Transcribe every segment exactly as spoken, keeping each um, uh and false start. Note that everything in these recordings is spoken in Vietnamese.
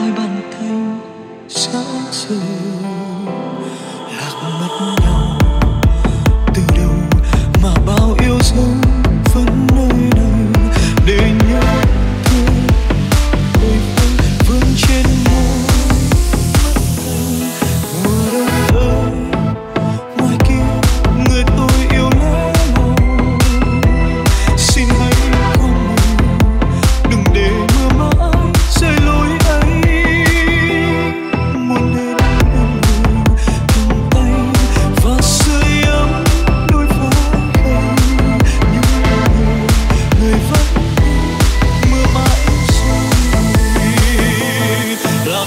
coi bàn tay xa rời lạc mất nhau từ đâu mà bao yêu dấu vẫn nơi đây để nhớ thương ôi vẫn vương trên môi mắt anh mùa đông ơi ngoài kia người tôi yêu lẽ màu xin hãy con mình đừng để mưa mãi rơi lối ấy muốn đến bên người cầm tay và sưởi ấm đôi vai em nhưng người người vẫn mưa mãi rồi lạc mất lắm.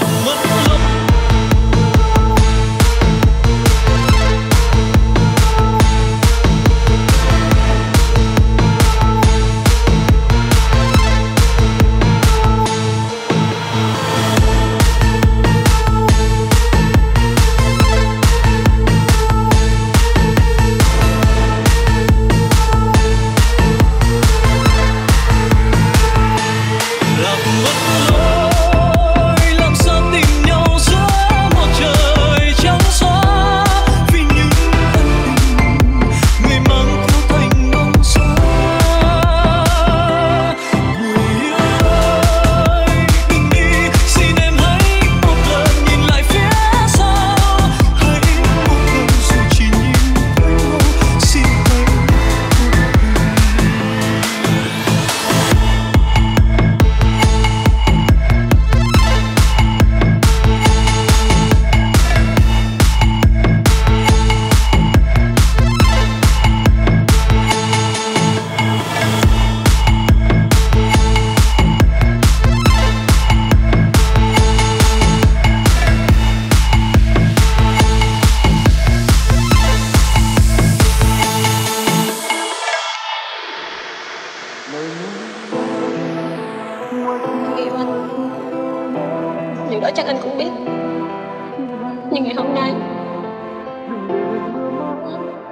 Điều đó chắc anh cũng biết. Nhưng ngày hôm nay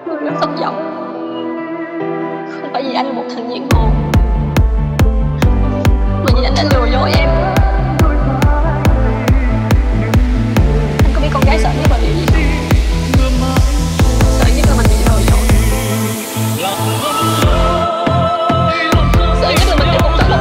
tôi rất thất vọng. Không phải vì anh là một thằng diễn hồ, mà vì anh đã lừa dối em. Anh có biết con gái sợ nhất là điều gì không? Sợ nhất là mình bị lừa dối. Sợ nhất là mình bị một tấm lòng.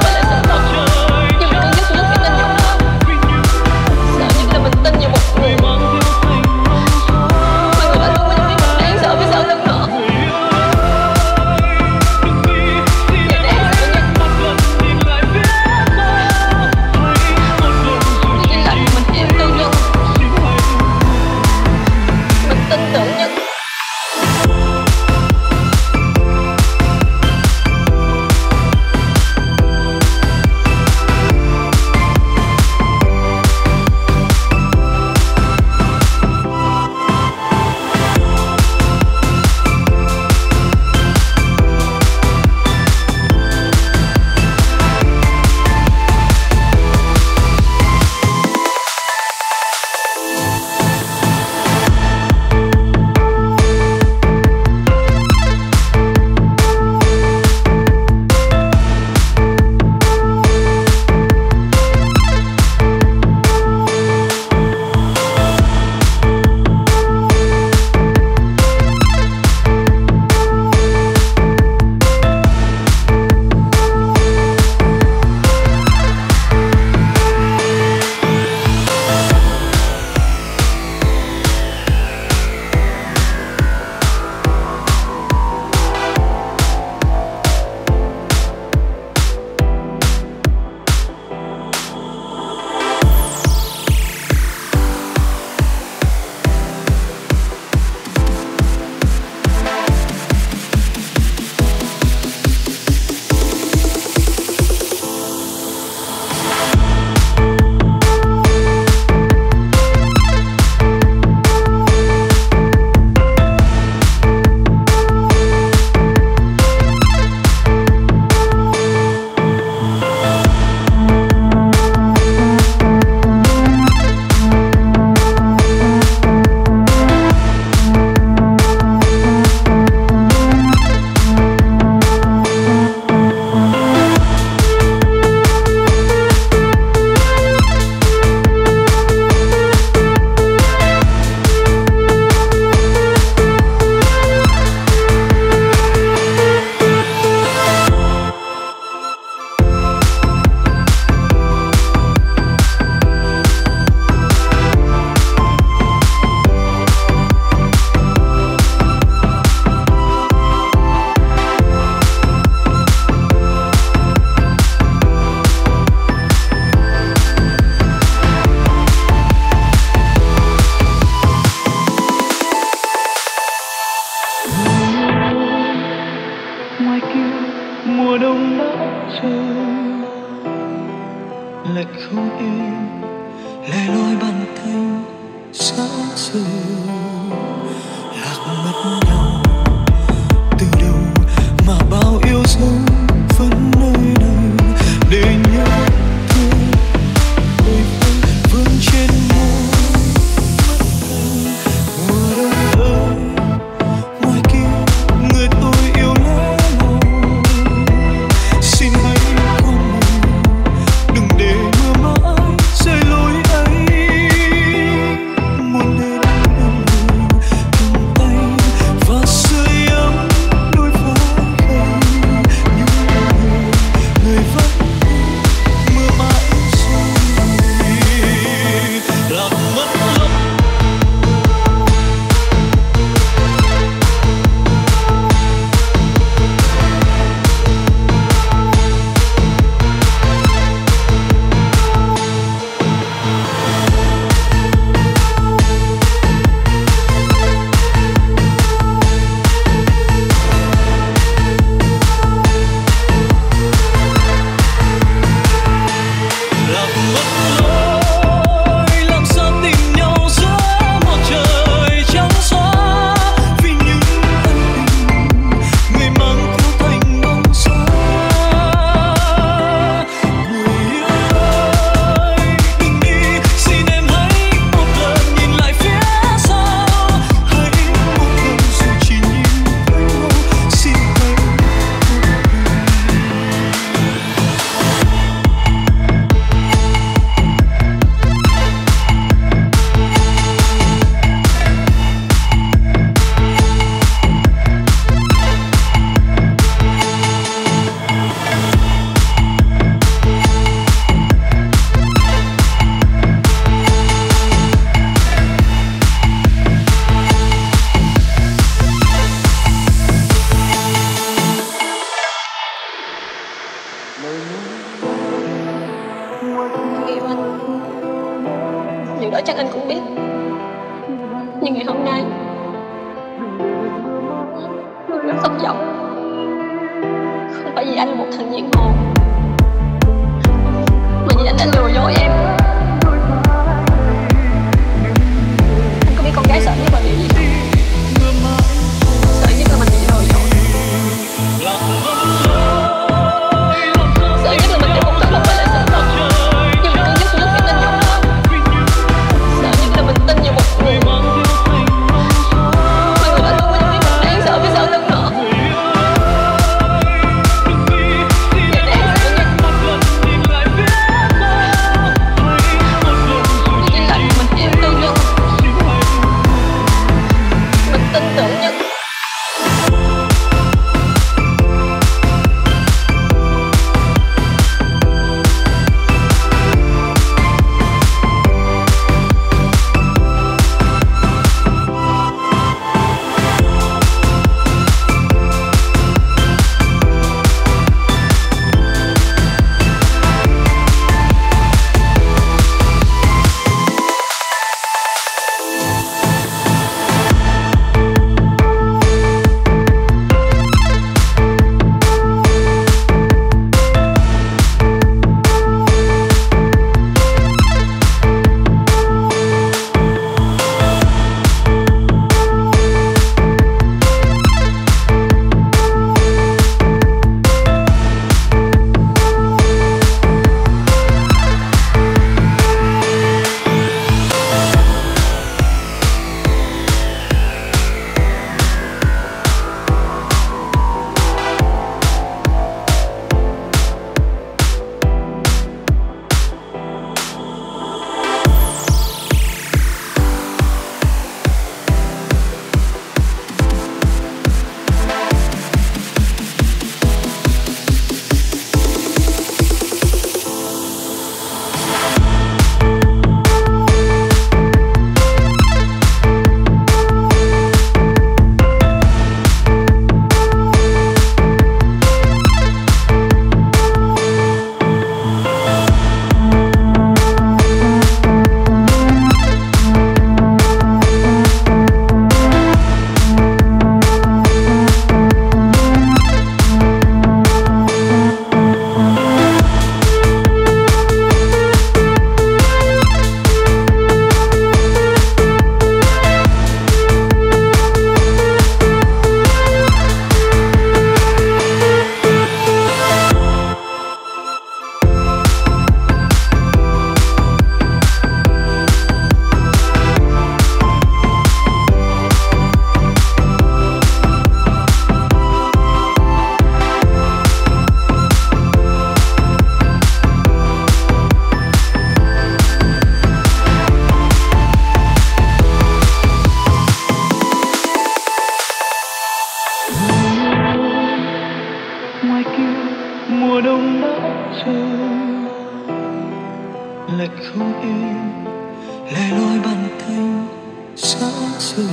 lẻ loi bần thanh xa xưa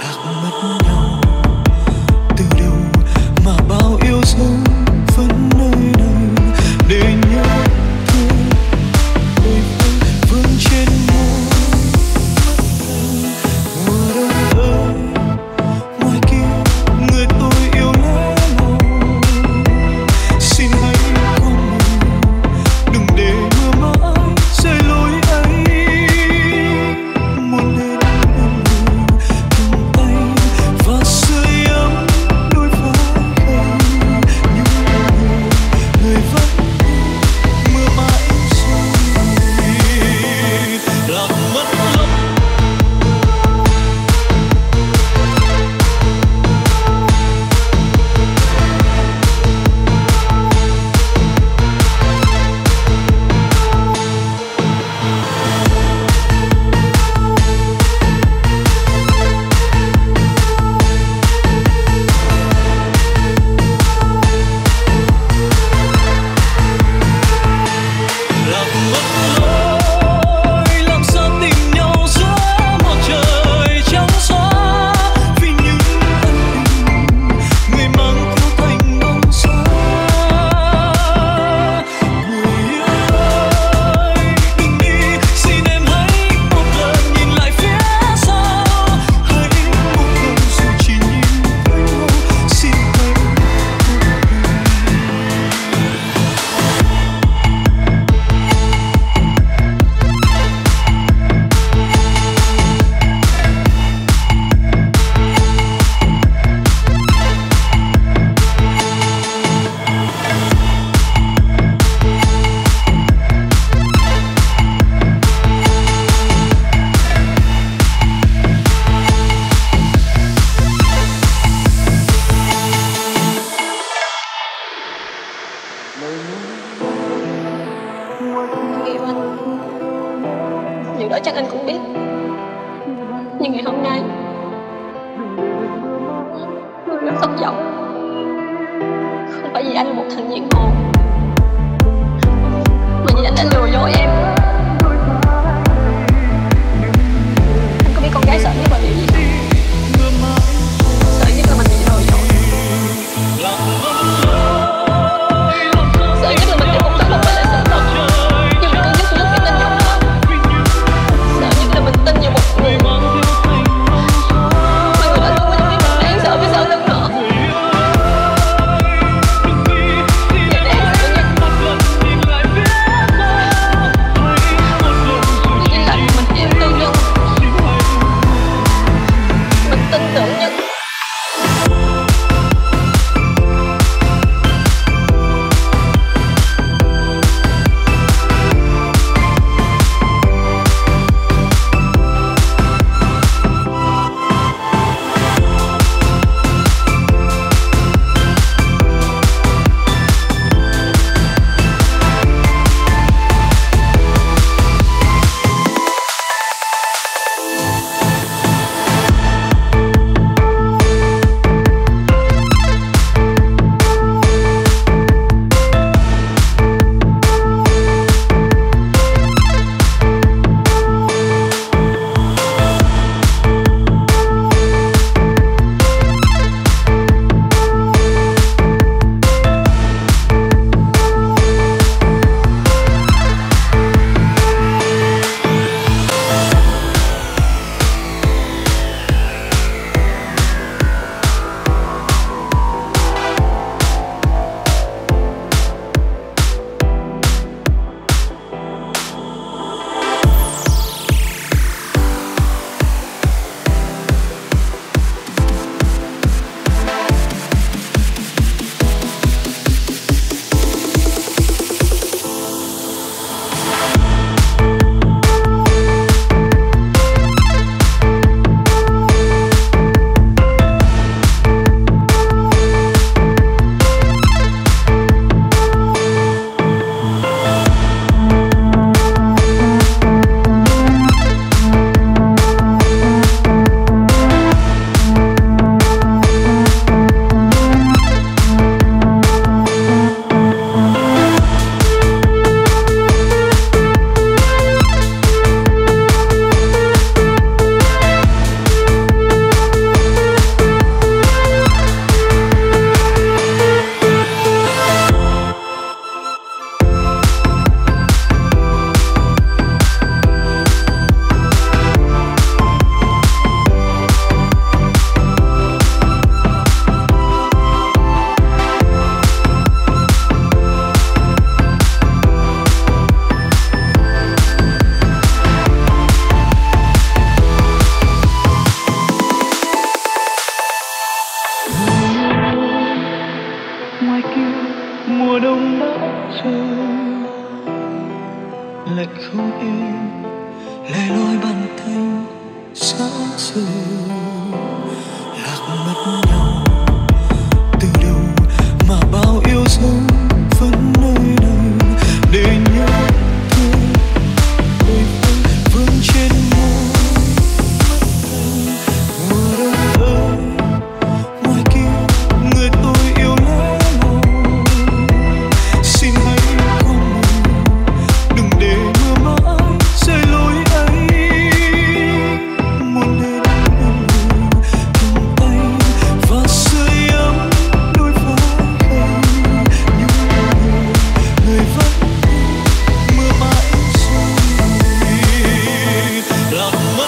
lạc mất nhau từ đâu mà bao yêu dấu vẫn nơi đây để nhớ thương đôi phương vương trên môi mùa đông ơi ngoài kia người tôi yêu lẽ màu xin hãy cùng mình đừng để mưa mãi rơi lối ấy một đêm nằm ngủ cùng tay và sưởi ấm đôi vai em nhưng người người vẫn mưa mãi rồi lạc mất lắm. Điều đó chắc anh cũng biết. Nhưng ngày hôm nay tôi rất thất vọng. Không phải vì anh là một thằng diễn hồn, mà vì anh đã lừa dối em. Anh có biết con gái sợ nhất là điều gì không? Sợ nhất là mình bị lừa dối. Sợ nhất là mình sẽ không thể là sự thật. Hãy subscribe cho kênh Ghiền Mì Gõ để không bỏ lỡ những video hấp dẫn. lẻ loi băn khoăn xa xưa lạc mất nhau từ đâu mà bao yêu dấu vẫn nơi đây để nhớ thương ôi ôi vương trên môi mùa đông ơi ngoài kia người tôi yêu lẽ loi xin hãy cùng mình đừng để mưa mãi rơi lối ấy muốn đến bên người chung tay và sưởi ấm đôi vai em nhưng người người vẫn mưa mãi rồi lạc mất.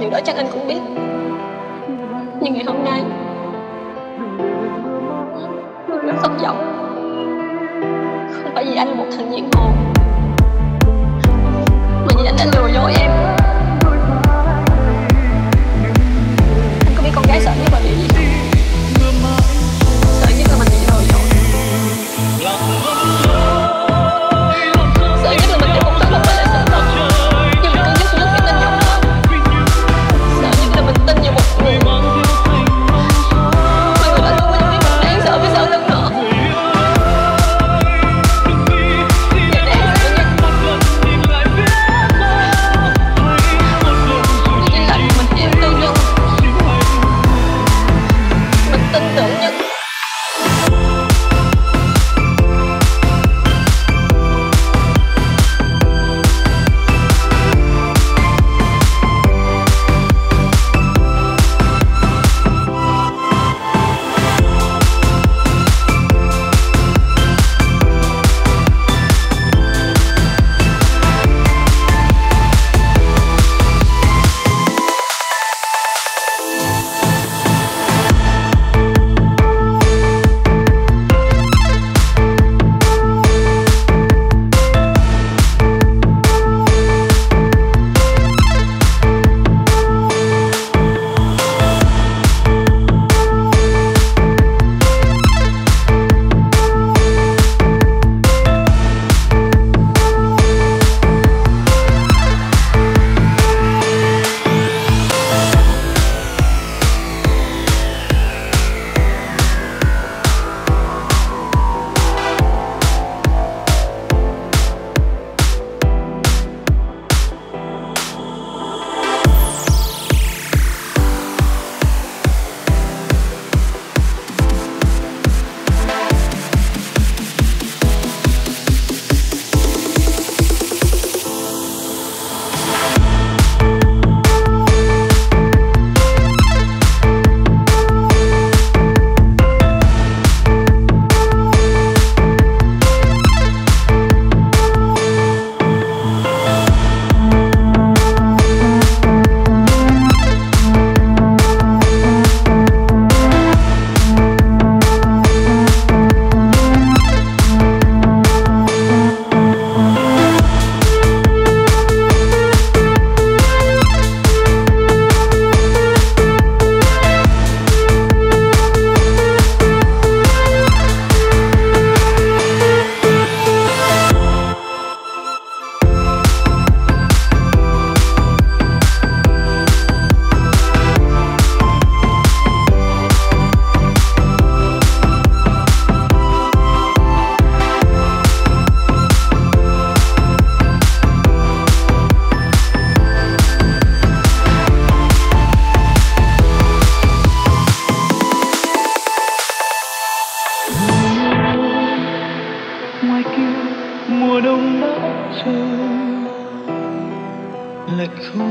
Điều đó chắc anh cũng biết. Nhưng ngày hôm nay tôi rất thất vọng. Không phải vì anh là một thằng diễn hồn, mà vì anh đã lừa dối em. Anh có biết con gái sợ nhất là điều gì không? Sợ nhất là mình bị lừa dối. Sợ nhất là mình sẽ không tới lúc mình lại sợ thật. Tình như một người mà người đã luôn quên đi đáng sợ với sợ lưng nữa. Để đáng sợ nhất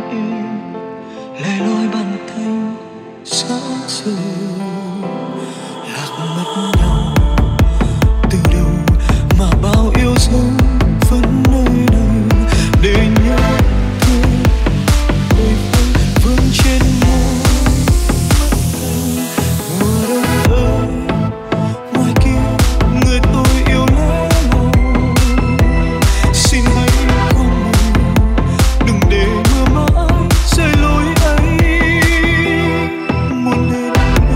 em lẻ loi bàn tay xa rời lạc mất nhau từ đâu mà bao yêu dấu vẫn nơi đây để nhớ thương ôi vương trên môi mùa đông ơi ngoài kia người tôi yêu lẽ loi xin hãy quên mình đừng để mưa mãi rơi lối ấy muốn đến bên người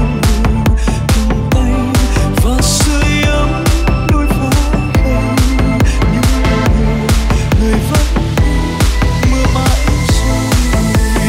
cầm tay và sưởi ấm đôi vai em nhưng người người vẫn mưa mãi rồi lạc mất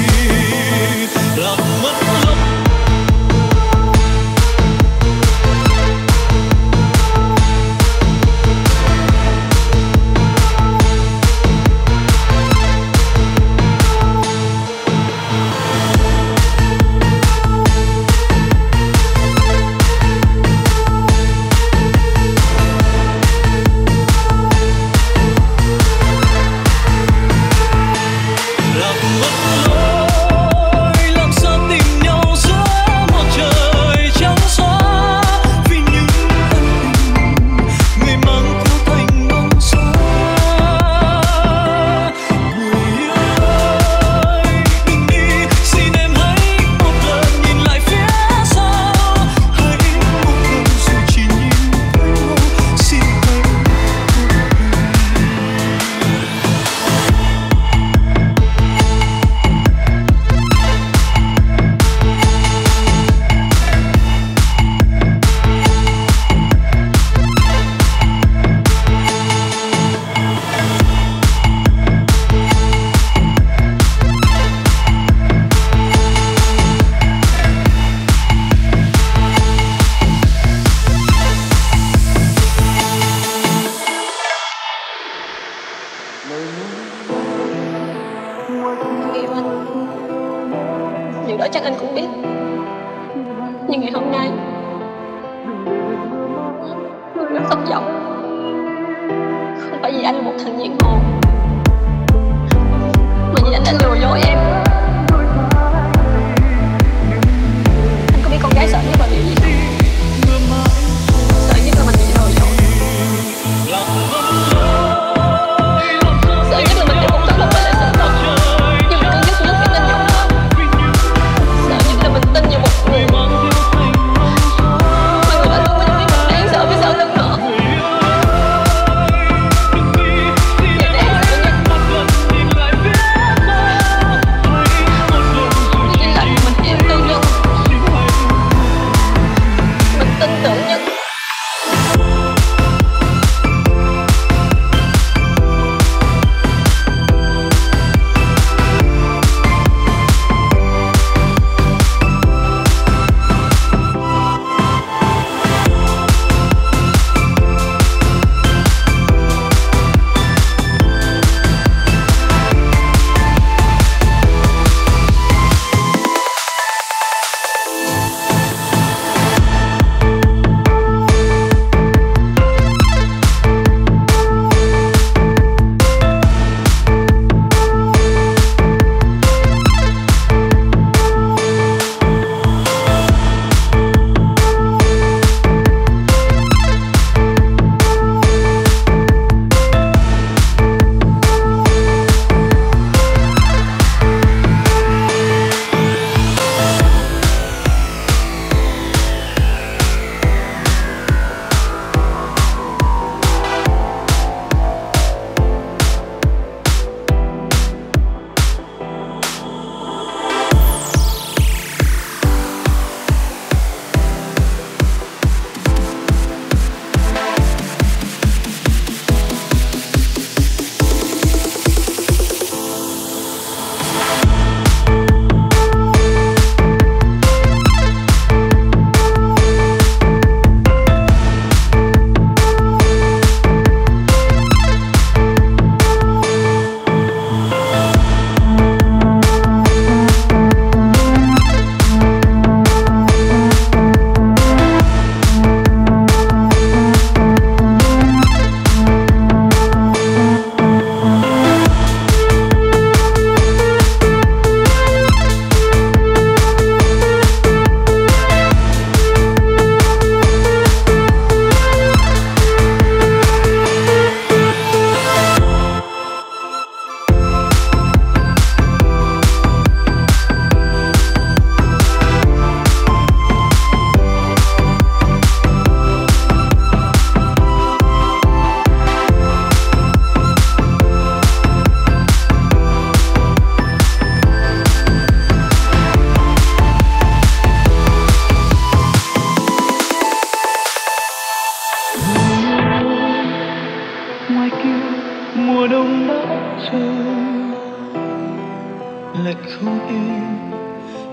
lệch không yên,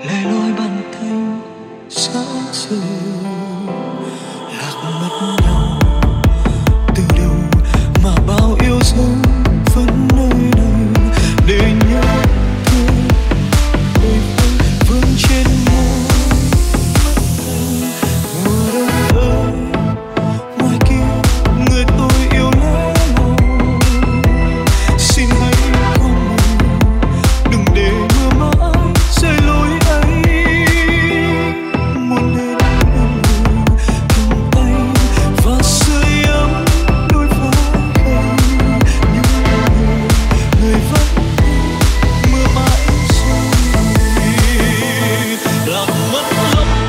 lẻ loi bàn thanh sáng sương lạc mất nhau. Từ đâu mà bao yêu dấu vẫn nơi đây để nhớ thương đôi phương vương trên môi mùa đông ơi. Ngoài kia người tôi yêu lẽ màu, xin hãy có mình đừng để mưa mãi rơi lối ấy. Muốn đến bên người cầm tay và sưởi ấm đôi vai em, nhưng người người vẫn mưa mãi rồi làm mất lắm.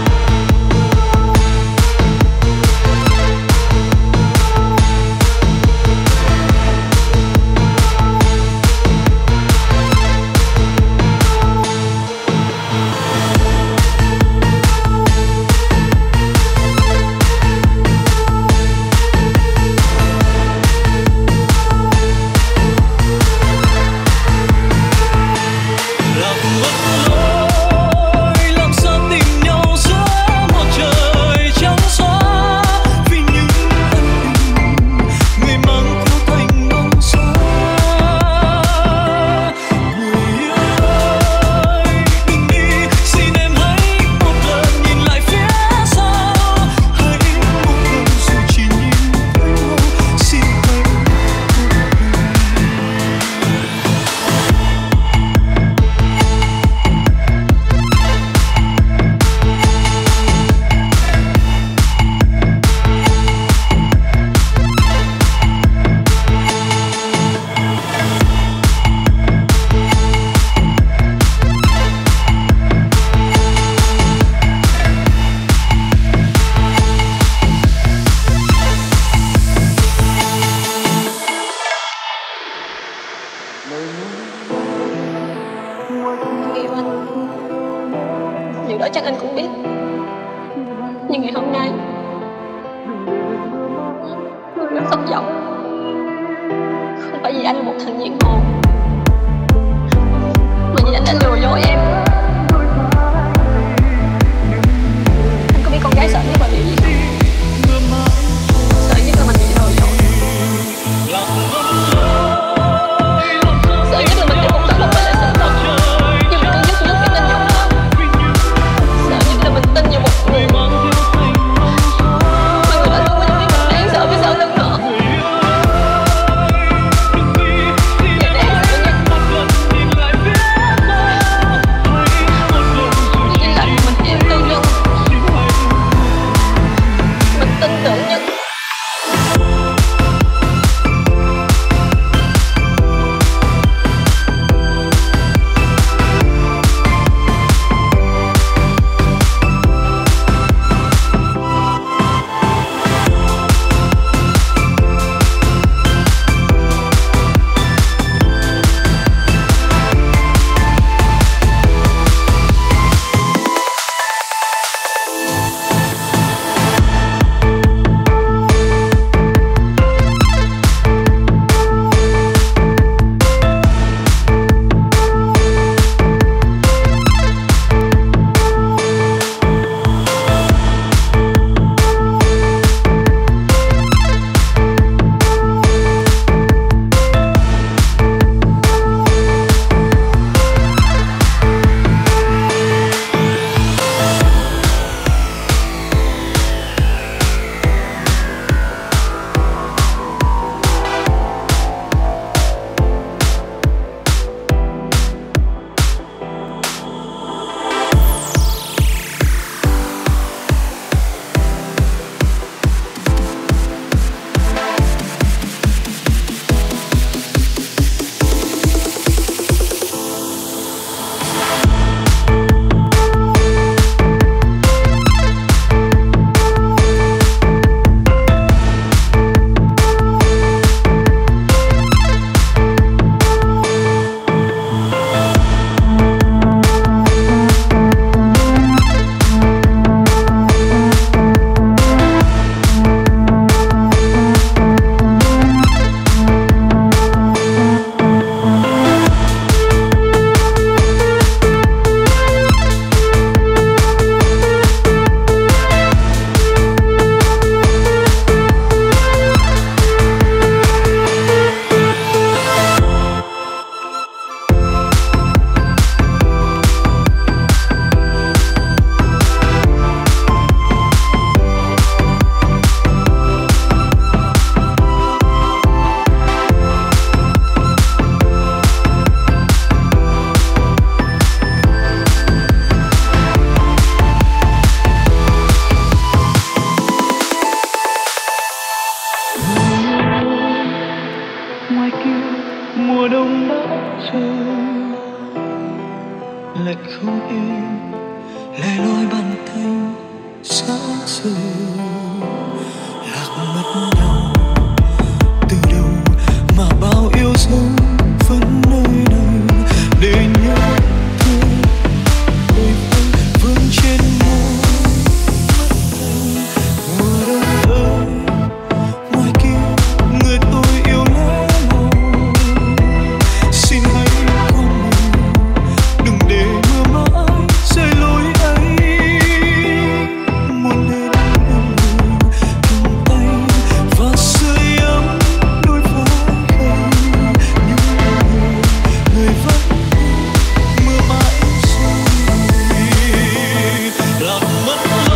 Điều đó chắc anh cũng biết. Nhưng ngày hôm nay tôi rất thất vọng. Không phải vì anh là một thằng nhiệt hồn, mà vì anh đã lừa dối em. Anh có biết con gái sợ nhất là điều gì không? Sợ nhất là mình bị lừa dối. Sợ nhất là mình tiếp tục tấn công mình. Hãy subscribe cho kênh Ghiền Mì Gõ để không bỏ lỡ những video hấp dẫn. lại không yên, lẻ loi băn khoăn xa xôi, lạc mất nhau từ đâu mà bao yêu dấu vẫn nơi đây để nhớ thương ôi vương vương trên môi mùa đông ơi. Ngoài kia người tôi yêu lẽ màu, xin hãy quên mình đừng để mưa mãi rơi lối ấy. Một đêm nằm ngủ trong tay và sưởi ấm đôi vai em, nhưng người người vẫn mưa mãi rồi lạc mất lắm.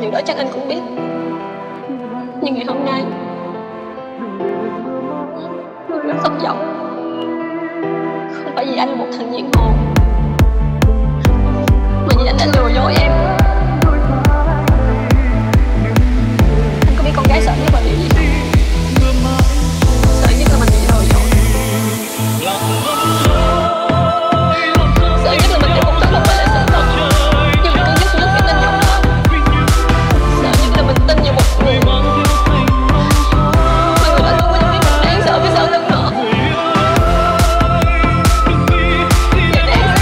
Điều đó chắc anh cũng biết. Nhưng ngày hôm nay tôi rất thất vọng. Không phải vì anh là một thằng diễn hồn, mà vì anh đã lừa dối em. Anh có biết con gái sợ nhất là điều gì không? Sợ nhất là mình bị lừa dối. Sợ nhất là mình sẽ không thật là sợ thật. Tình như một người mà người đã luôn quên biết đáng sợ với sợ lưng nữa. Vậy đáng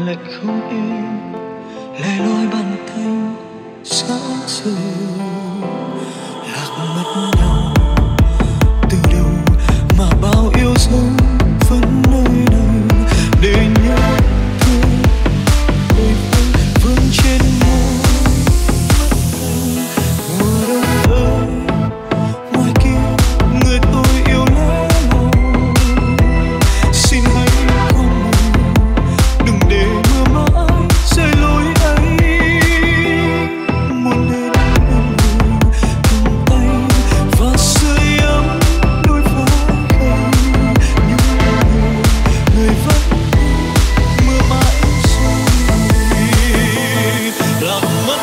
lại không em lẻ loi bàn tay sáng sương lạc mất nhau từ đâu mà bao yêu dấu vẫn nơi đây để nhớ thương đời phương vương trên môi mắt anh mùa đông ơi ngoài kia người tôi yêu lẽ màu xin hãy quên mình đừng để mưa mãi rơi lối ấy muốn đến bên người cùng tay và sưởi ấm đôi vai anh nhưng người người vẫn mưa mãi rồi lạc mất lắm.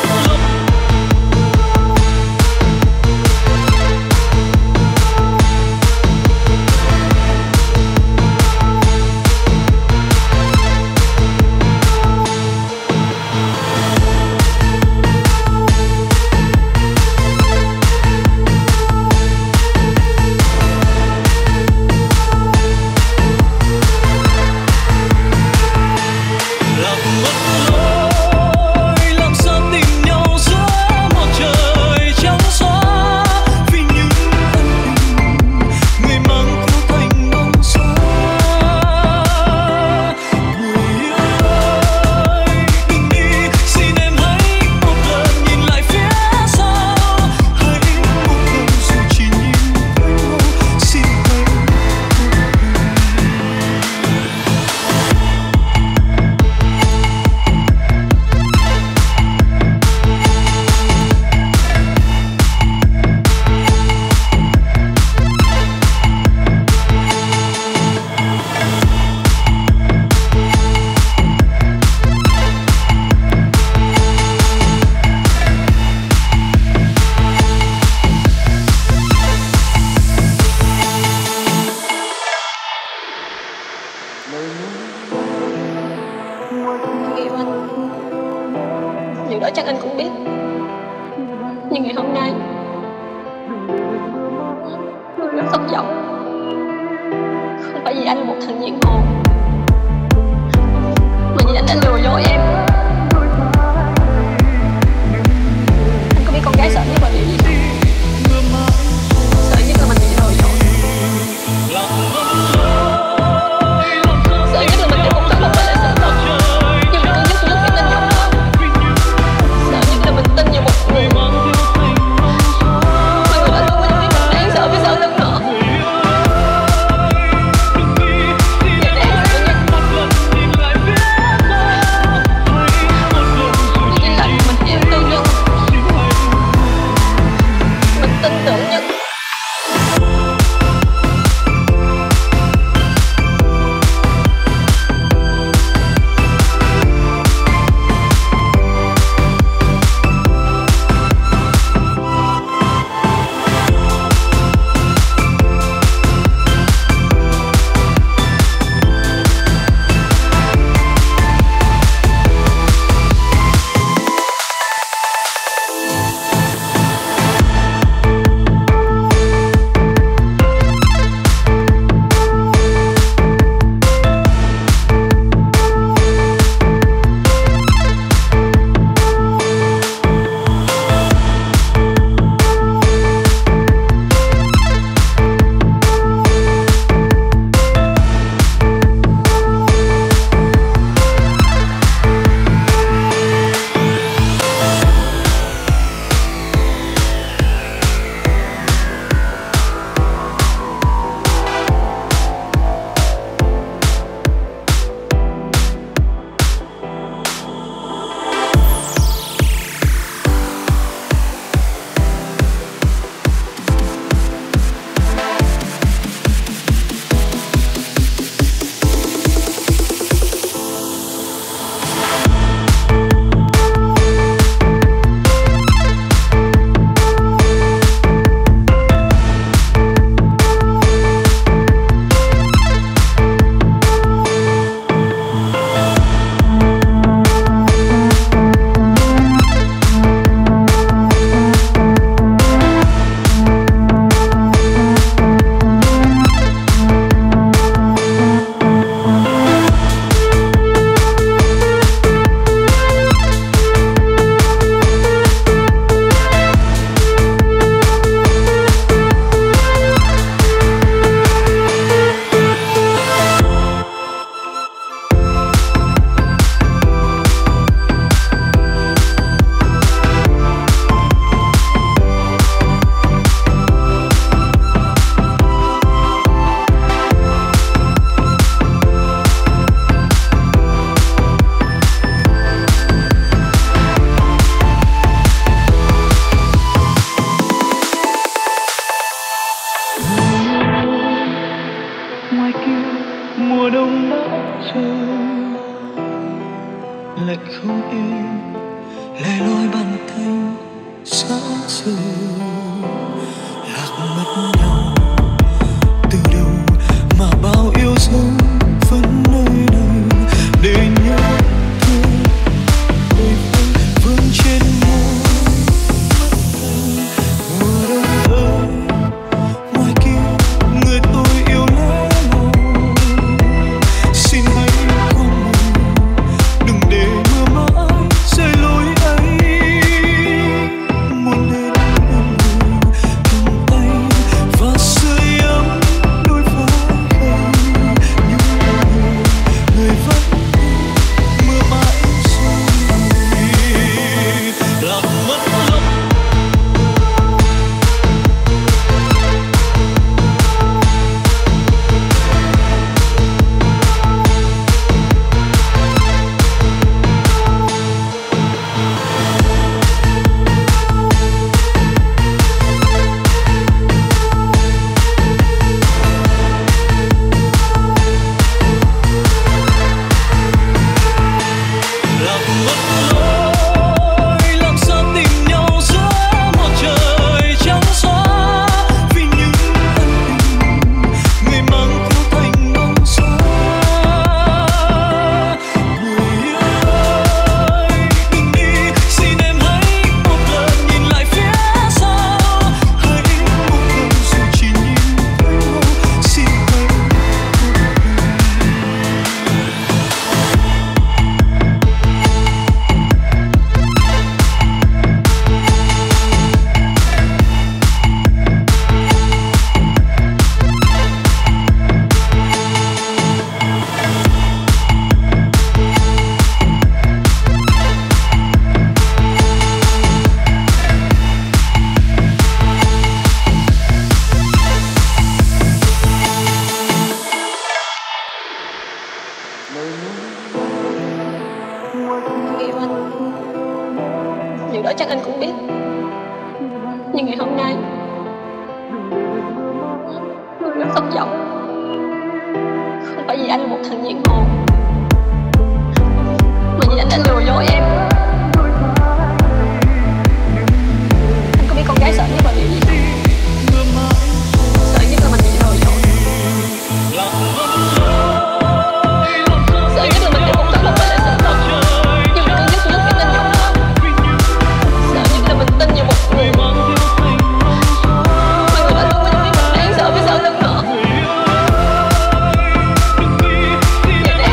Điều đó chắc anh cũng biết. Nhưng ngày hôm nay tôi rất thất vọng. Không phải vì anh là một thằng diễn hồ, mà vì anh đã lừa dối em. Anh có biết con gái sợ nhất là điều gì không? Sợ nhất là mình bị lừa dối. Sợ nhất là mình đã không thật lòng với lại sự thật. Hãy subscribe cho kênh Ghiền Mì Gõ để không bỏ lỡ những video hấp dẫn. lệch không yên, lẻ loi bằng thanh xa xưa lạc mất nhau. Từ đâu mà bao yêu dấu vẫn nơi đây để nhớ thương hồi phương vương trên môi mắt anh. Mùa đông ơi ngoài kia người tôi yêu lẽ lòng, xin hãy quên mình đừng để mưa mãi rơi lối ấy. Muốn đến bên người cùng tay và sưởi ấm đôi vai anh, nhưng người người vẫn mưa mãi rồi lạc mất lắm. Điều đó chắc anh cũng biết. Nhưng ngày hôm nay tôi rất thất vọng. Không phải vì anh là một thằng giang hồ, mà vì anh đã lừa dối em. Anh có biết con gái sợ nhất là điều gì không? Sợ nhất là mình bị lừa dối. Sợ nhất là mình đã không tỏ lòng với lại sự thật. Nhưng mà cái nhất nhất cái tin nhộng đó, sợ nhất là mình tin vào một người mà đáng sợ với sợ lưng nữa. Vậy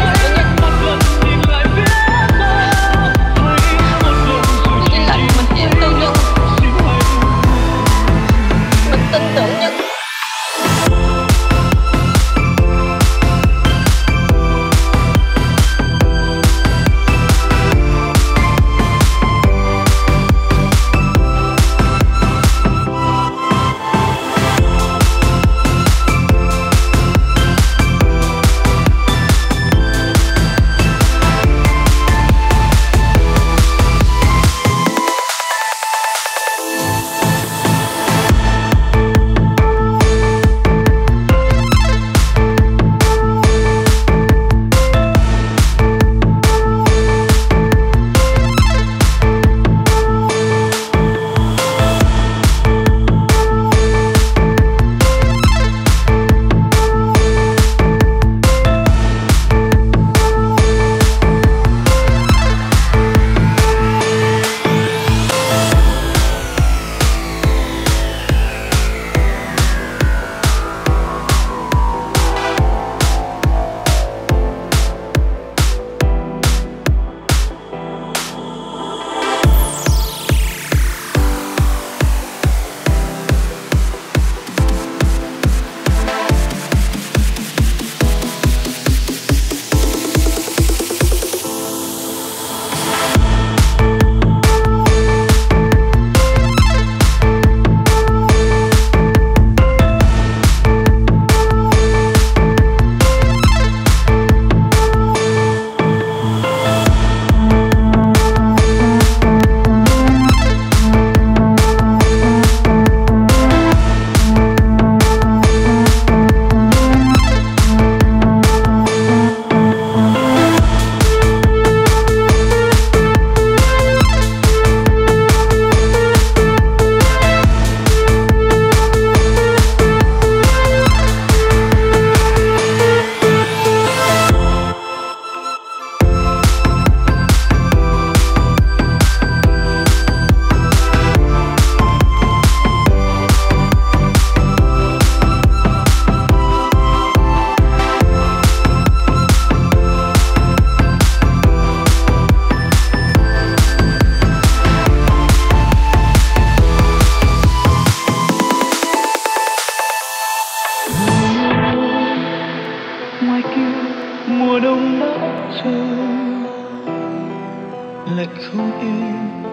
lệch không yên,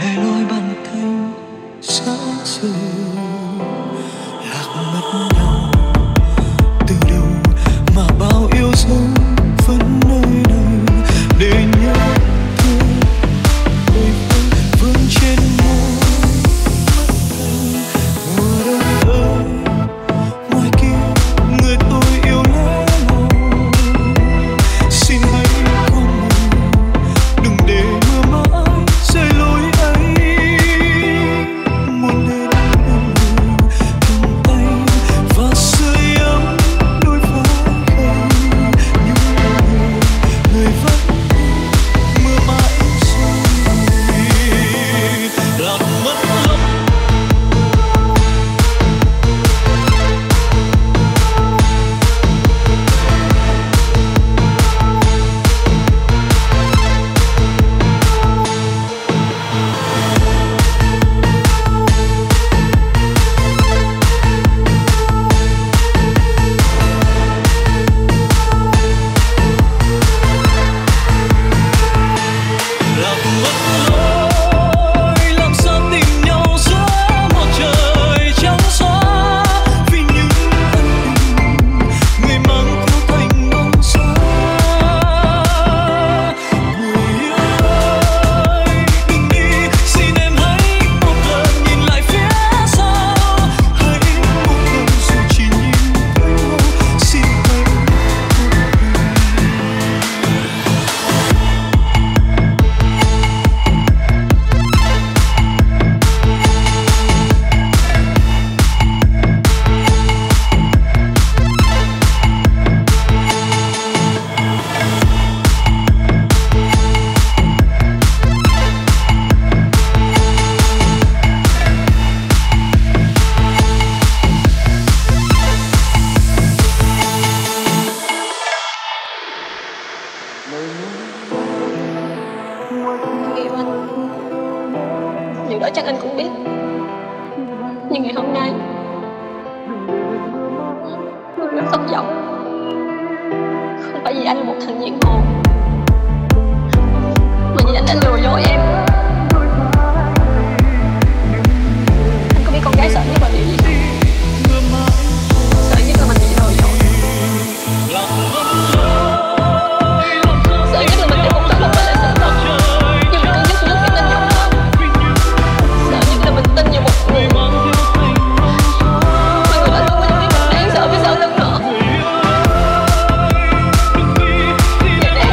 lẻ loi bàn thanh xã rời, lạc mất nhau từ đâu mà bao yêu dấu vẫn nơi đây để nhau thương. Đời phương vương trên môi mùa đông ơi, ngoài kia người tôi yêu lẽ màu, xin hãy không đừng để mưa mãi rơi lối ấy. Muốn đến bên đường cầm tay và sưởi ấm đôi vai em, nhưng người người vẫn mưa mãi rồi lạc mất lắm. Điều đó chắc anh cũng biết. Nhưng ngày hôm nay tôi rất thất vọng. Không phải vì anh là một thằng diễn hồn, mà vì anh đã lừa dối em. Anh có biết con gái sợ nhất là điều gì không? Sợ nhất là mình bị lừa dối, sợ nhất là mình bị không tự lập lại sự thật. Nhưng mà cứng nhất nhất phải tin vào nó, sợ nhất là mình tin vào một người mà người đó luôn mình biết đáng sợ với sau lưng họ. Vậy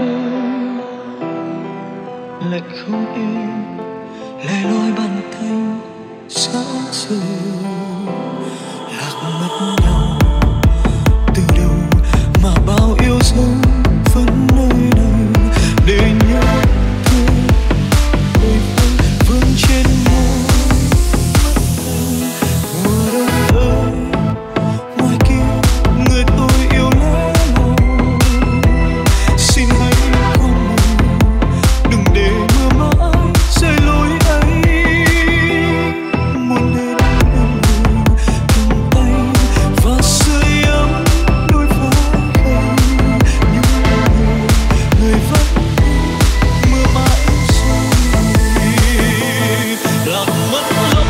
thương lại không yên, lẻ loi bàn canh xa xưa lạc mất nhau từ đâu mà bao yêu dấu vẫn nơi đây để nhớ thương ôi vương vương trên môi mắt anh mùa đông ơi ngoài kia người tôi yêu lẽ loi xin hãy quên mình đừng để mưa mãi rơi lối ấy muốn đến bên người cùng tay và sưởi ấm đôi vai anh nhưng người người vẫn mưa mãi rồi lạc mất lắm.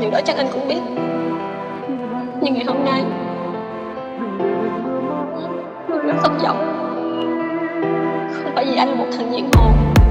Điều đó chắc anh cũng biết. Nhưng ngày hôm nay tôi rất thất vọng. Không phải vì anh là một thằng diễn hồ